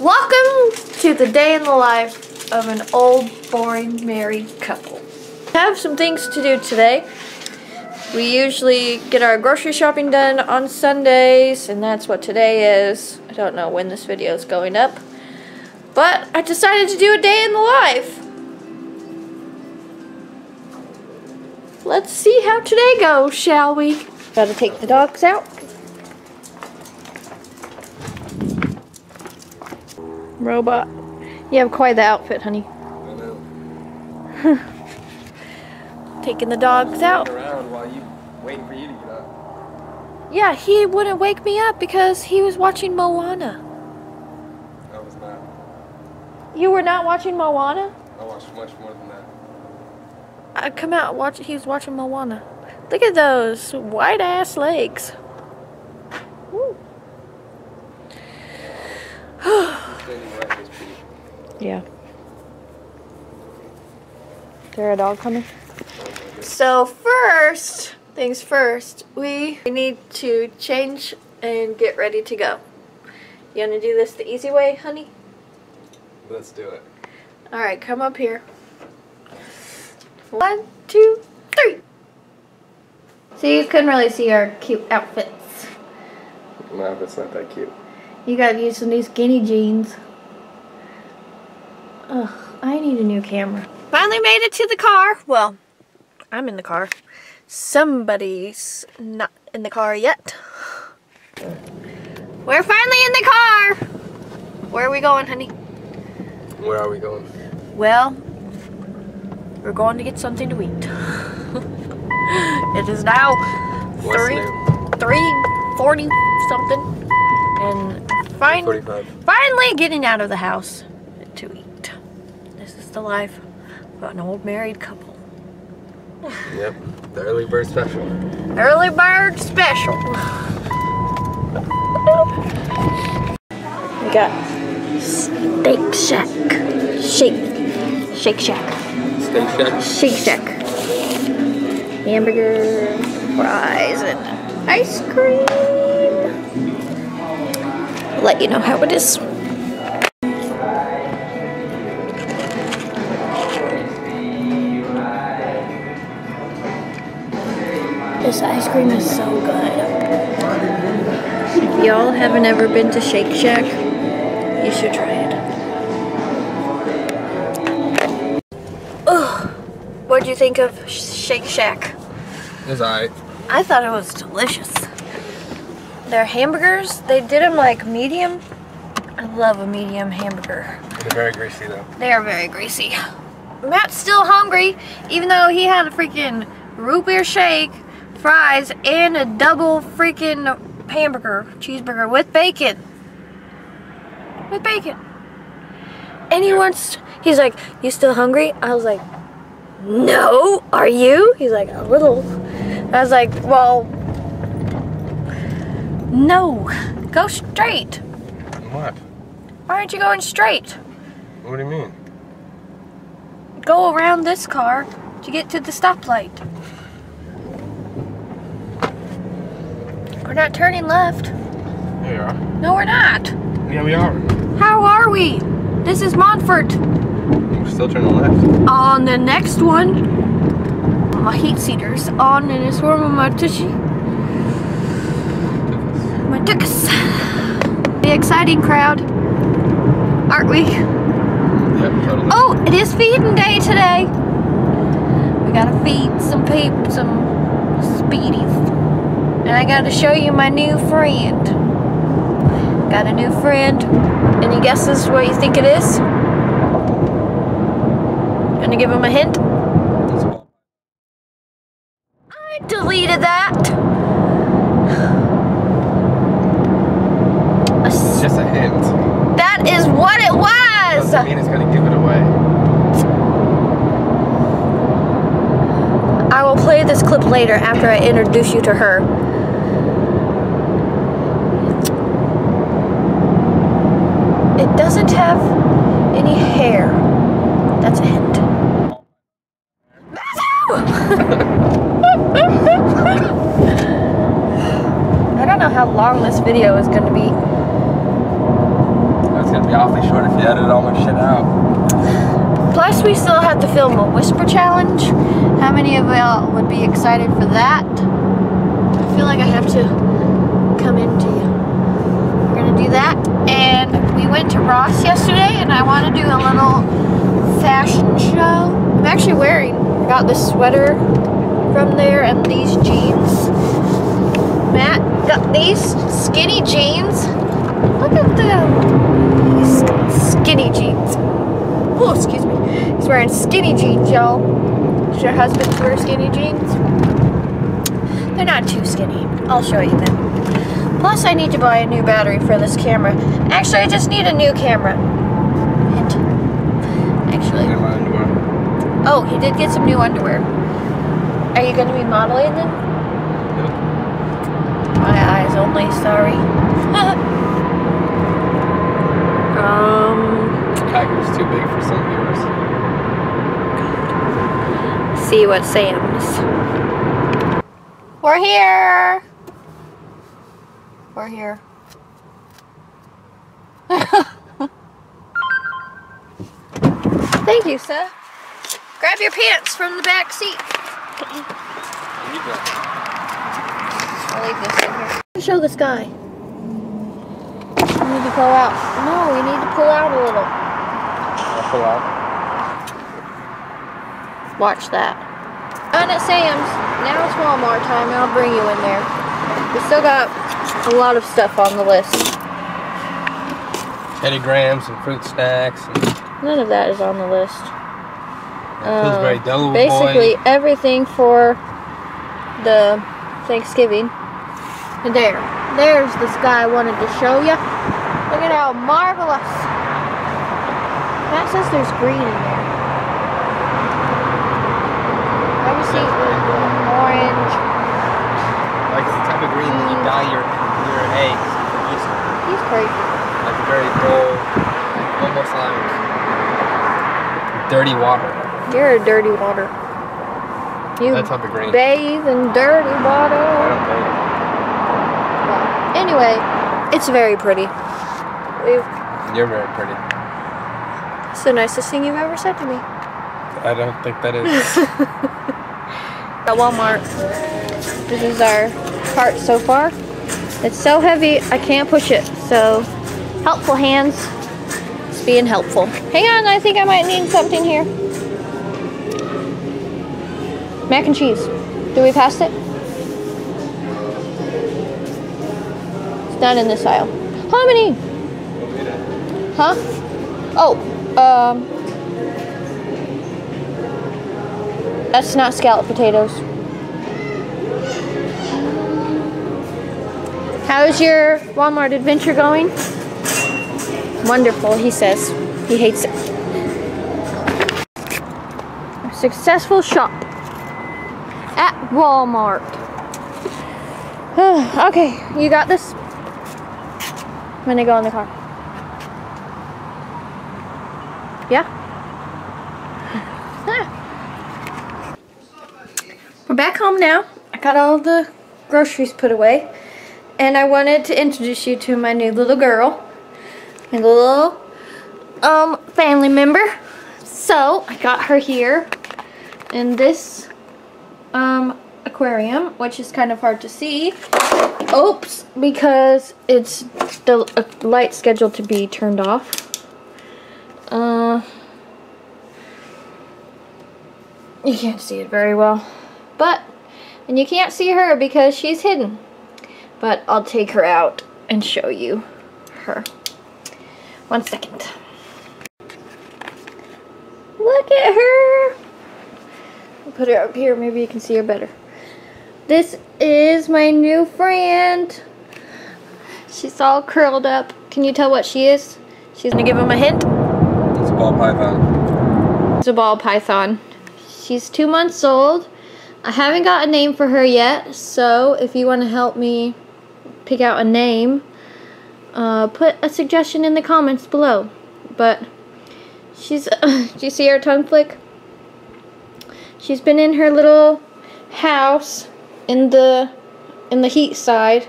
Welcome to the day in the life of an old, boring, married couple. We have some things to do today. We usually get our grocery shopping done on Sundays, and that's what today is. I don't know when this video is going up, but I decided to do a day in the life. Let's see how today goes, shall we? Gotta take the dogs out. Robot. You have quite the outfit, honey. I know. Taking the dogs out. Around while you waiting for you to get up. Yeah, he wouldn't wake me up because he was watching Moana. I was not. You were not watching Moana? I watched much more than that. I come out and watch. He was watching Moana. Look at those white ass legs. Woo. Yeah. Is there a dog coming? So first things first, we need to change and get ready to go. You want to do this the easy way, honey? Let's do it. Alright, come up here. 1, 2, 3. So you couldn't really see our cute outfits. No, that's not that cute. You gotta use some new skinny jeans. Ugh, I need a new camera. Finally made it to the car. Well, I'm in the car. Somebody's not in the car yet. We're finally in the car. Where are we going, honey? Where are we going? Well, we're going to get something to eat. It is now 3:40 something. And finally getting out of the house to eat. This is the life of an old married couple. Yep, the early bird special. Early bird special. We got Shake Shack. Hamburger, fries, and ice cream. Let you know how it is. This ice cream is so good. If y'all haven't ever been to Shake Shack, you should try it. Ugh. What'd you think of Shake Shack? It was alright. I thought it was delicious. Their hamburgers, they did them like medium. I love a medium hamburger. They're very greasy though. They are very greasy. Matt's still hungry, even though he had a freaking root beer shake, fries, and a double freaking hamburger, cheeseburger with bacon. With bacon. And he wants, he's like, you still hungry? I was like, no, are you? He's like, a little. I was like, well, no, go straight. What? Why aren't you going straight? What do you mean? Go around this car to get to the stoplight. We're not turning left. Yeah, you are. No, we're not. Yeah, we are. How are we? This is Montfort. We're still turning left. On the next one, my heat seater's on and it's warm on my tushy. The exciting crowd, aren't we? Yep, totally. Oh, it is feeding day today. We gotta feed some peeps, some speedies. And I gotta show you my new friend. Got a new friend. Any guesses what you think it is? Gonna give him a hint? I deleted that. Just a hint. That is what it was! Doesn't mean it's gonna give it away. I will play this clip later after I introduce you to her. It doesn't have any hair. That's a hint. I don't know how long this video is gonna be. be awfully short if you edited all my shit out. Plus, we still have to film a whisper challenge. How many of y'all would be excited for that? I feel like I have to come into you. We're gonna do that. And we went to Ross yesterday, and I want to do a little fashion show. I'm actually wearing, I got this sweater from there and these jeans. Matt got these skinny jeans. Look at them. Skinny jeans. Oh, excuse me. He's wearing skinny jeans, y'all. Does your husband wear skinny jeans? They're not too skinny. I'll show you them. Plus, I need to buy a new battery for this camera. Actually, I just need a new camera. Hint. Actually. Oh, he did get some new underwear. Are you going to be modeling them? No. My eyes only, sorry. Tiger's too big for some viewers. See what Sam's. We're here! We're here. Thank you, sir. Grab your pants from the back seat. I'll leave this in here. Let me show this guy. We need to pull out. No, we need to pull out a little. I'll pull out. Watch that. Done at Sam's. Now it's Walmart time. I'll bring you in there. We still got a lot of stuff on the list. Teddy Grahams and fruit snacks. And none of that is on the list. Pillsbury Doughboy. Basically everything for the Thanksgiving. And there's this guy I wanted to show you. Look at how marvelous. That says there's green in there. I just see orange. Like it's the type of green that you dye your eggs for Easter. He's crazy. Like very dull, almost like dirty water. You're a dirty water. You bathe in dirty water. Well, anyway, it's very pretty. You're very pretty. It's the nicest thing you've ever said to me. I don't think that is. At Walmart. This is our cart so far. It's so heavy, I can't push it. So, helpful hands. It's being helpful. Hang on, I think I might need something here. Mac and cheese. Do we pass it? It's not in this aisle. How many? Huh? Oh, that's not scallop potatoes. How's your Walmart adventure going? Wonderful, he says. He hates it. A successful shop. At Walmart. Okay, you got this? I'm gonna go in the car. Yeah? We're back home now. I got all the groceries put away. And I wanted to introduce you to my new little girl. My little family member. So, I got her here in this aquarium, which is kind of hard to see. Oops, because it's the light scheduled to be turned off. You can't see it very well, but and you can't see her because she's hidden. But I'll take her out and show you her. One second. Look at her. Put her up here, maybe you can see her better. This is my new friend. She's all curled up. Can you tell what she is? She's gonna give him a hint. It's a ball python. It's a ball python. She's 2 months old. I haven't got a name for her yet, so if you want to help me pick out a name, put a suggestion in the comments below. But she's do you see her tongue flick? She's been in her little house in the heat side,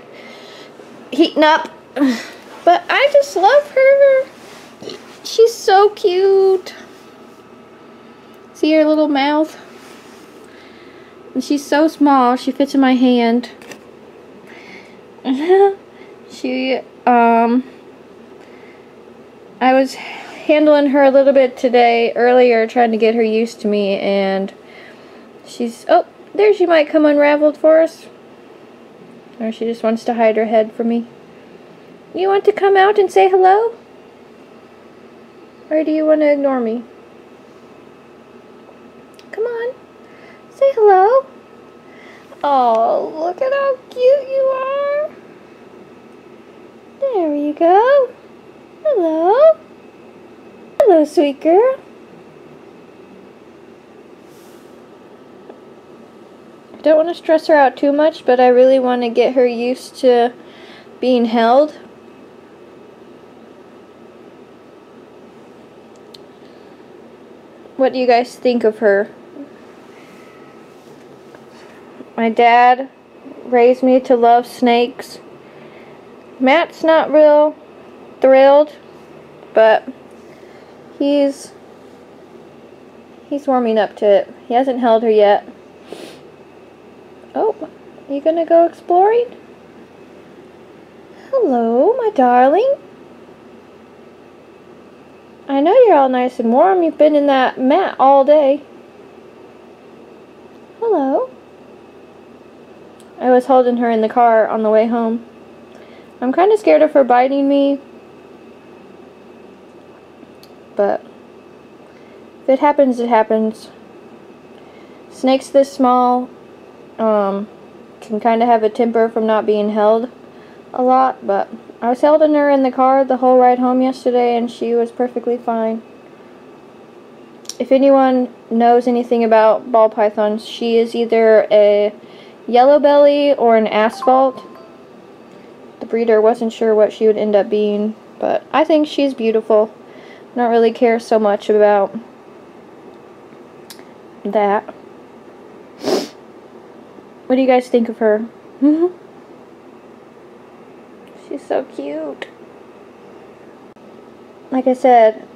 heating up. But I just love her. so cute. See her little mouth? And she's so small, she fits in my hand. She, I was handling her a little bit today, earlier, trying to get her used to me, and she's, oh, there she might come unraveled for us. Or she just wants to hide her head from me. You want to come out and say hello? Or do you want to ignore me? Come on. Say hello. Oh, look at how cute you are. There you go. Hello. Hello, sweet girl. I don't want to stress her out too much, but I really want to get her used to being held. What do you guys think of her? My dad raised me to love snakes. Matt's not real thrilled, but he's warming up to it. He hasn't held her yet. Oh, you gonna go exploring? Hello, my darling. I know you're all nice and warm. You've been in that mat all day. Hello. I was holding her in the car on the way home. I'm kind of scared of her biting me. But if it happens, it happens. Snakes this small can kind of have a temper from not being held a lot, but I was holding her in the car the whole ride home yesterday, and she was perfectly fine. If anyone knows anything about ball pythons, she is either a yellow belly or an asphalt. The breeder wasn't sure what she would end up being, but I think she's beautiful. I don't really care so much about that. What do you guys think of her? She's so cute. Like I said,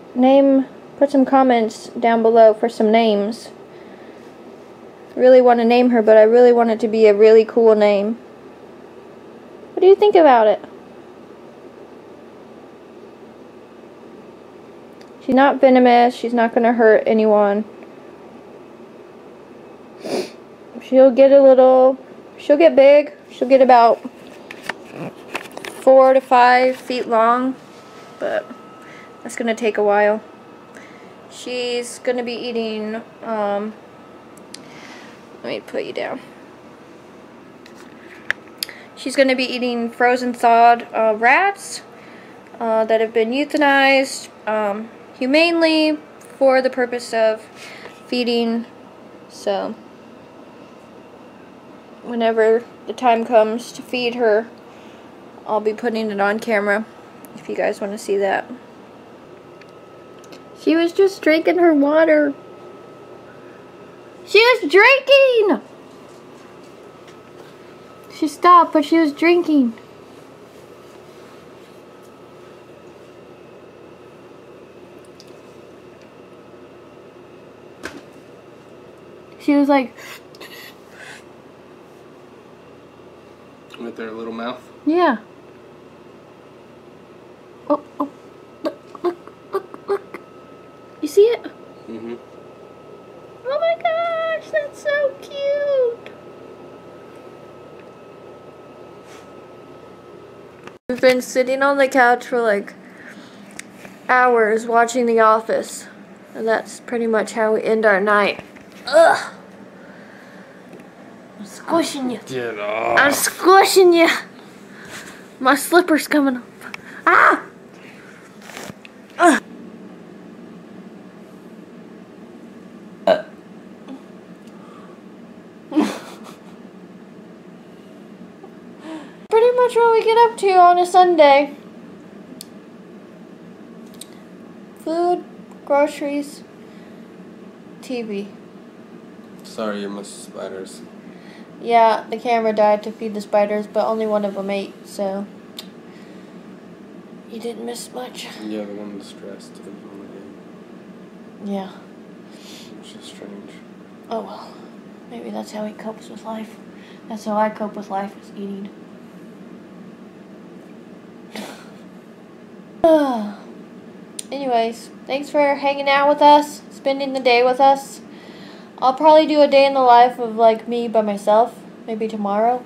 put some comments down below for some names. Really want to name her, but I really want it to be a really cool name. What do you think about it? She's not venomous. She's not going to hurt anyone. She'll get big. She'll get about 4 to 5 feet long, but that's gonna take a while. She's gonna be eating let me put you down. She's gonna be eating frozen thawed rats that have been euthanized humanely for the purpose of feeding, so whenever the time comes to feed her, I'll be putting it on camera if you guys want to see that. She was just drinking her water. She was drinking! She stopped, but she was drinking. She was like... with her little mouth? Yeah. Oh, oh, look. You see it? Mm-hmm. Oh my gosh, that's so cute. We've been sitting on the couch for like hours watching The Office. And that's pretty much how we end our night. Ugh! I'm squishing you. Get off. I'm squishing you. My slipper's coming up. Ah! Pretty much what we get up to on a Sunday. Food, groceries, TV. Sorry, you missed spiders. Yeah, the camera died to feed the spiders, but only one of them ate, so you didn't miss much. Yeah, the one distressed. Yeah. Which is strange. Oh well. Maybe that's how he copes with life. That's how I cope with life, is eating. Anyways, thanks for hanging out with us, spending the day with us. I'll probably do a day in the life of like me by myself, maybe tomorrow,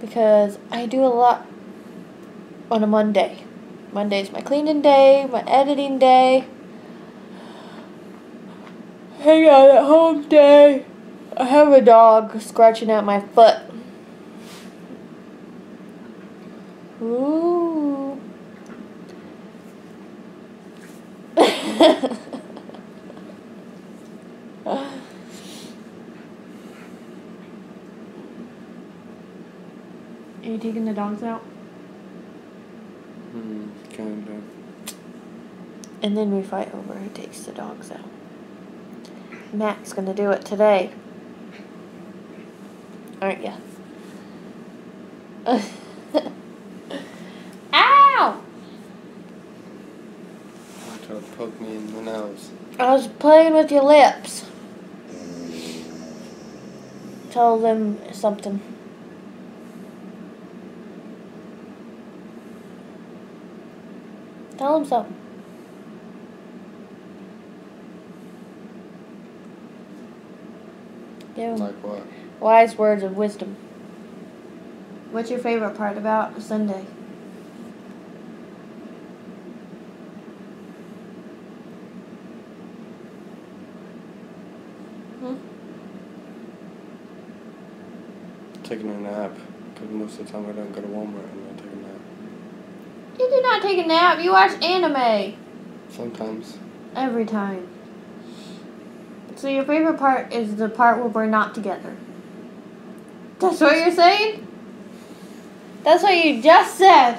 because I do a lot on a Monday. Monday's my cleaning day, my editing day, hang out at home day. I have a dog scratching at my foot. Ooh. Are you taking the dogs out? Kind of. And then we fight over who takes the dogs out. Matt's gonna do it today. Aren't ya? Ow! You tried to poke me in the nose. I was playing with your lips. Tell them something. Tell them something. Give them like what? Wise words of wisdom. What's your favorite part about Sunday? Taking a nap. Because most of the time I don't go to Walmart and I take a nap. You do not take a nap. You watch anime. Sometimes. Every time. So your favorite part is the part where we're not together. That's what you're saying? That's what you just said.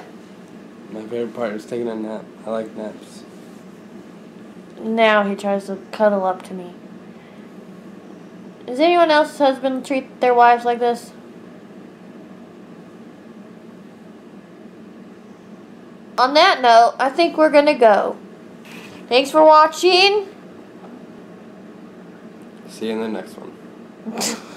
My favorite part is taking a nap. I like naps. Now he tries to cuddle up to me. Does anyone else's husband treat their wives like this? On that note, I think we're gonna go. Thanks for watching. See you in the next one.